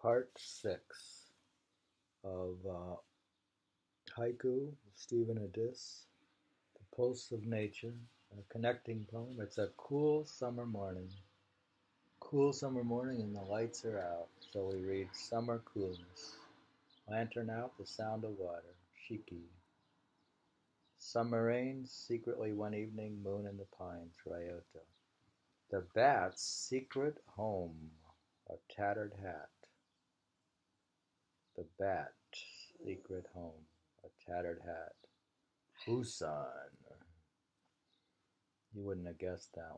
Part 6 of Haiku, Stephen Addiss, The Pulse of Nature, a connecting poem. It's a cool summer morning and the lights are out, so we read Summer Coolness. Lantern out, the sound of water, Shiki. Summer rains, secretly one evening, moon in the pines, Ryota. The bat's secret home, a tattered hat. The bat's secret home, a tattered hat. Buson. You wouldn't have guessed that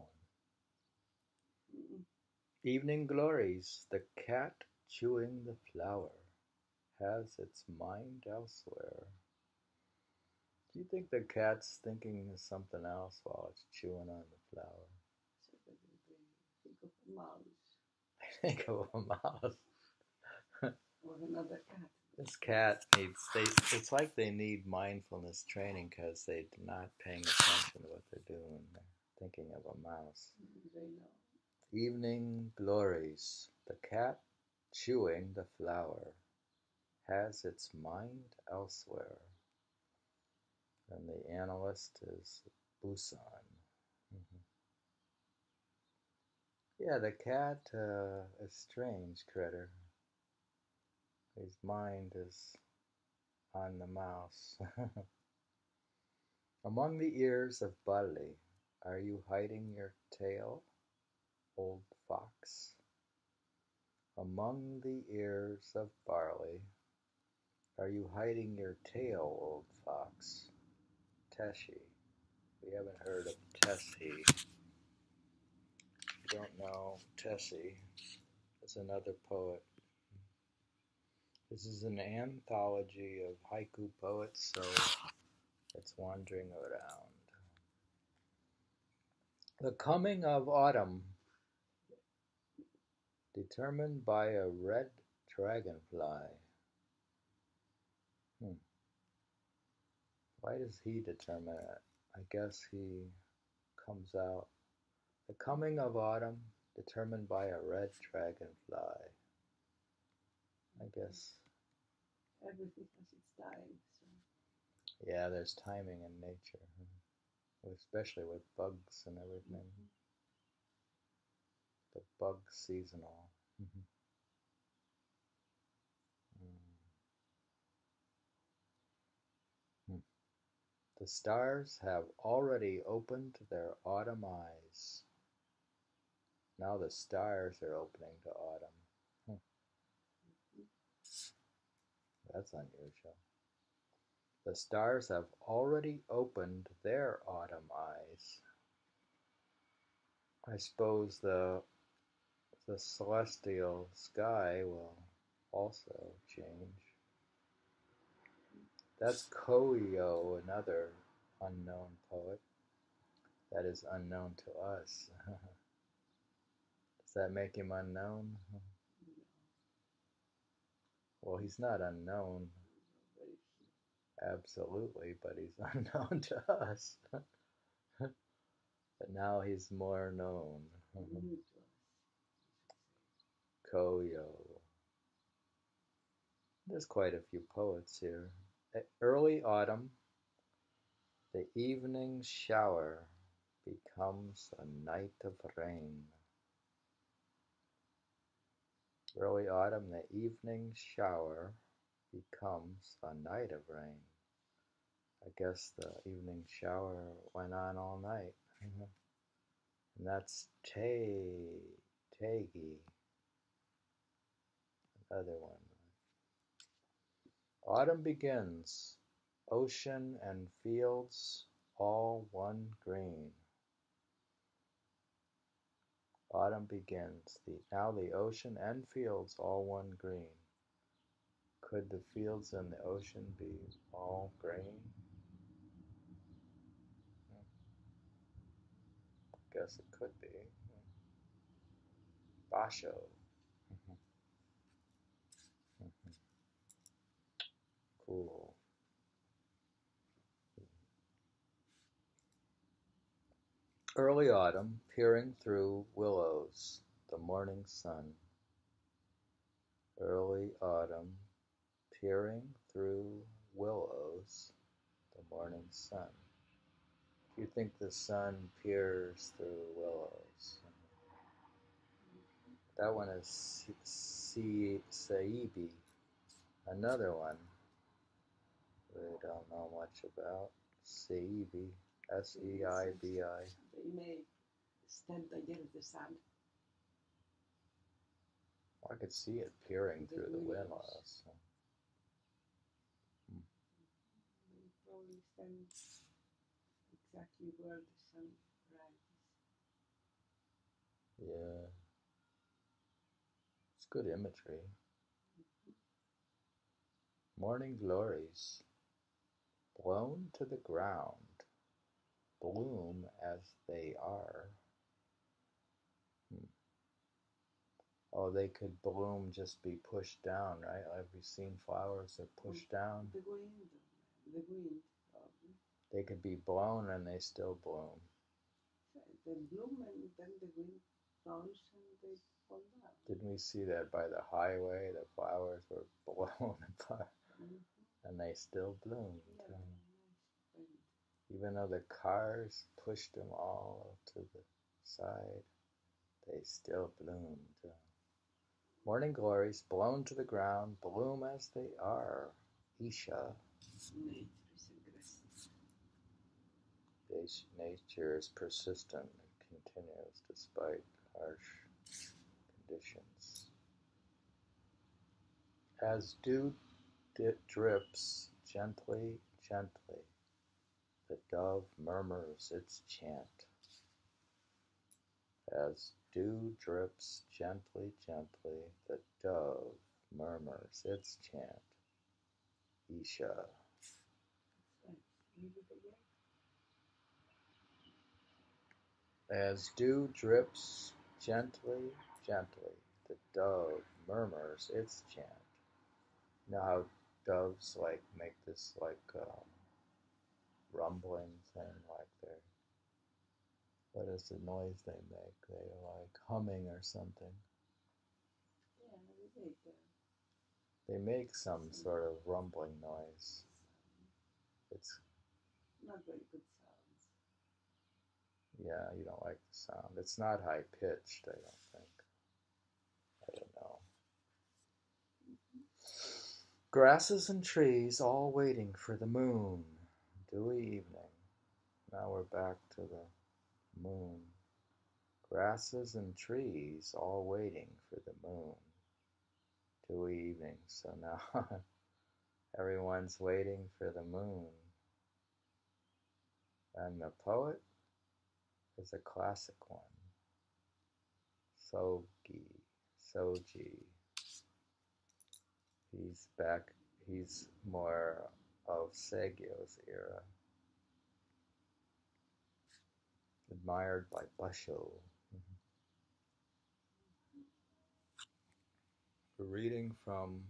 one. Evening glories, the cat chewing the flower, has its mind elsewhere. Do you think the cat's thinking of something else while it's chewing on the flower? Think of a mouse. Or another cat. This cat needs, it's like they need mindfulness training because they're not paying attention to what they're doing. They're thinking of a mouse. They know. Evening glories. The cat chewing the flower has its mind elsewhere. And the analyst is Buson. Yeah, the cat is a strange critter. His mind is on the mouse. Among the ears of barley, are you hiding your tail, old fox? Among the ears of barley, are you hiding your tail, old fox? Tesshi. We haven't heard of Tesshi. Don't know, Tesshi is another poet. This is an anthology of haiku poets, so it's wandering around. The coming of autumn, determined by a red dragonfly. Why does he determine it? I guess he comes out. The coming of autumn, determined by a red dragonfly. I guess. Everything has its time. So. Yeah, there's timing in nature, especially with bugs and everything. The bug seasonal. The stars have already opened their autumn eyes. Now the stars are opening to autumn. That's unusual. The stars have already opened their autumn eyes. I suppose the celestial sky will also change. That's Koyo, another unknown poet that is unknown to us. Does that make him unknown? Well, he's not unknown, absolutely, but he's unknown to us. But now he's more known. Koyo. There's quite a few poets here. Early autumn, the evening shower becomes a night of rain. Early autumn, the evening shower becomes a night of rain. I guess the evening shower went on all night. And that's Taigi, another one. Autumn begins, ocean and fields all one green. Autumn begins. Now the ocean and fields all one green. Could the fields and the ocean be all green? I guess it could be. Basho. Cool. Early autumn, peering through willows, the morning sun. Early early autumn, peering through willows, the morning sun. You think the sun peers through willows. That one is Seibi, another one we don't know much about. Seibi, S-E-I-B-I. They may stand against the sun. I could see it peering through the willows. So. It probably stands exactly where the sun rises. Yeah. It's good imagery. Mm-hmm. Morning glories, blown to the ground, bloom as they are. Oh, they could bloom, just be pushed down, right? Have you seen flowers that push down? The wind. They could be blown and they still bloom. So they bloom and then the wind blows and they fall down. Didn't we see that by the highway? The flowers were blown apart and they still bloomed. Yeah, nice. Even though the cars pushed them all to the side, they still bloomed. Morning glories, blown to the ground, bloom as they are. Issa. Nature is persistent and continues despite harsh conditions. As dew drips gently, gently, the dove murmurs its chant. As dew drips gently, gently, the dove murmurs its chant. Issa. As dew drips gently, gently, the dove murmurs its chant. You know how doves like make this like rumbling thing, like they're. What is the noise they make? They're like humming or something. Yeah, they make that. They make some sort of rumbling noise. It's not very good sounds. Yeah, you don't like the sound. It's not high pitched, I don't think. I don't know. Grasses and trees all waiting for the moon. Dewy evening. Now we're back to the moon. Grasses and trees all waiting for the moon. Dewy evening. So now everyone's waiting for the moon. And the poet is a classic one. So-gi. He's back, he's more of Seigyo's era. Admired by Basho. We're reading from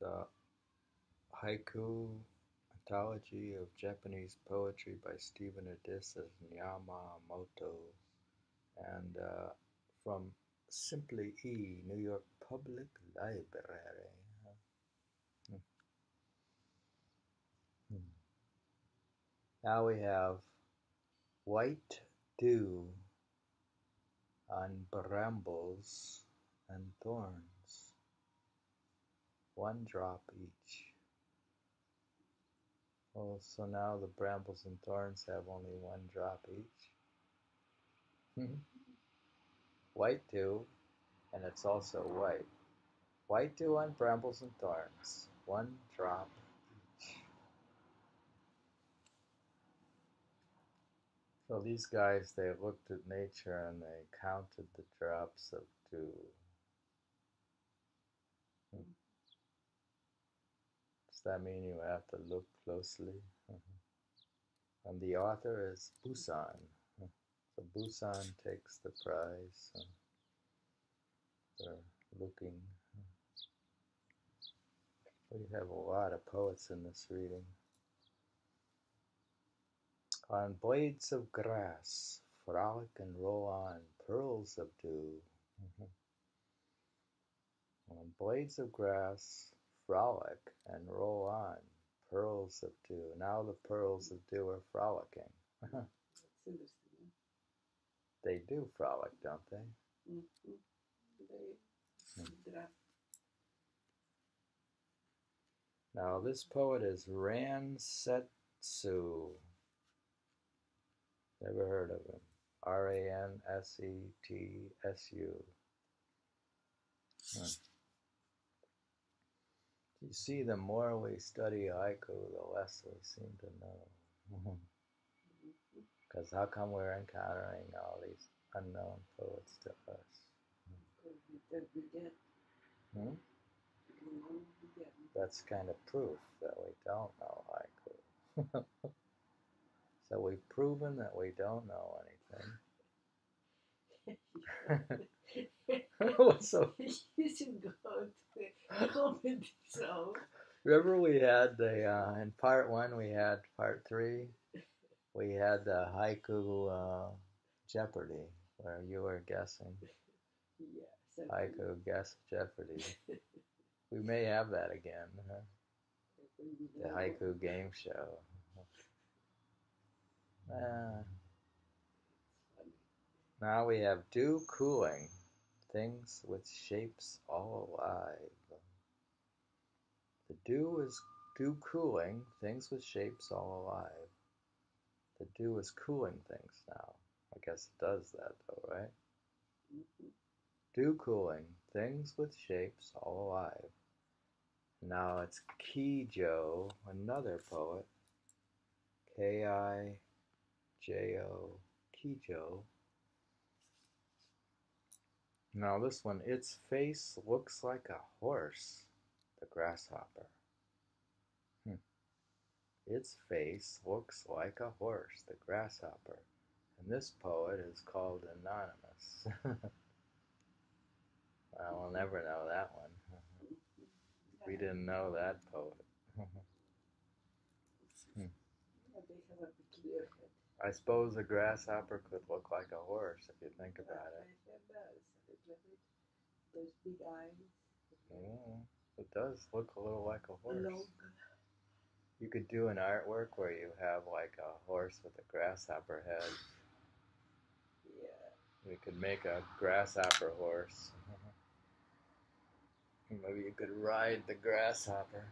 the Haiku Anthology of Japanese Poetry by Stephen Addiss as Yamamoto, and from Simply E, New York Public Library. Now we have White dew on brambles and thorns, 1 drop each. Oh, so now the brambles and thorns have only 1 drop each. White dew, and it's also white. White dew on brambles and thorns, 1 drop. So these guys, they looked at nature and they counted the drops of dew. Does that mean you have to look closely? And the author is Buson. So Buson takes the prize for looking. We have a lot of poets in this reading. On blades of grass, frolic and roll on pearls of dew. On on, blades of grass frolic and roll on, pearls of dew. Now the pearls of dew are frolicking. That's interesting. They do frolic, don't they? Mm-hmm. Now this poet is Ransetsu. Never heard of him. R-A-N-S-E-T-S-U. Huh. You see, the more we study haiku, the less we seem to know. Because how come we're encountering all these unknown poets to us? Hmm? That's kind of proof that we don't know haiku. So we've proven that we don't know anything. What's up? You should go to comedy show. Remember we had the, in part one we had part three, we had the haiku Jeopardy, where you were guessing. Yeah. Haiku Guess Jeopardy. We may have that again. Huh? The haiku game show. Now we have dew cooling, things with shapes all alive. The dew is dew cooling, things with shapes all alive. The dew is cooling things now. I guess it does that though, right? Mm-hmm. Dew cooling, things with shapes all alive. Now it's Kijo, another poet. K-I-J-O, Kijo. Now this one, its face looks like a horse, the grasshopper. Its face looks like a horse, the grasshopper. And this poet is called Anonymous. Well, we'll never know that one. We didn't know that poet. I suppose a grasshopper could look like a horse if you think about it. Those big eyes. It does look a little like a horse. You could do an artwork where you have like a horse with a grasshopper head. Yeah. We could make a grasshopper horse. Maybe you could ride the grasshopper.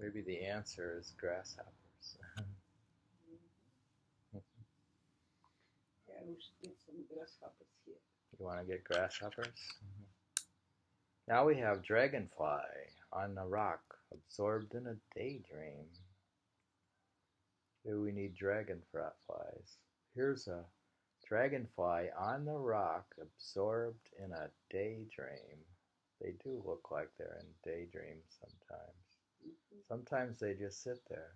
Maybe the answer is grasshoppers. Yeah, we should get some grasshoppers here. You want to get grasshoppers? Now we have dragonfly on a rock, absorbed in a daydream. Here we need dragonflies. Here's a dragonfly on the rock, absorbed in a daydream. They do look like they're in daydreams sometimes. Sometimes they just sit there.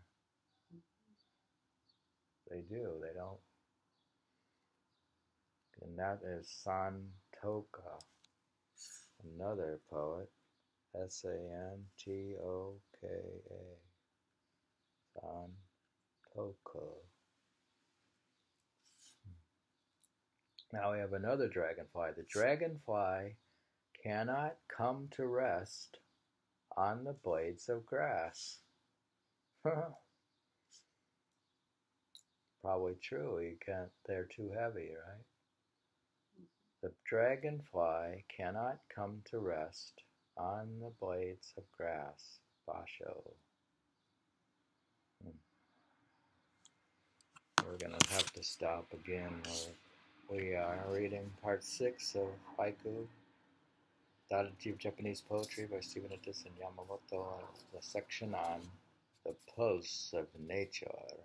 They do, they don't. And that is Santoka, another poet. S-A-N-T-O-K-A. Santoka. Now we have another dragonfly. The dragonfly cannot come to rest on the blades of grass. Probably true. You can't. They're too heavy, right? The dragonfly cannot come to rest on the blades of grass. Basho. We're gonna have to stop again. We are reading part 6 of haiku. Oddity of Japanese Poetry by Stephen Addiss and Yamamoto, and the section on the pulse of nature.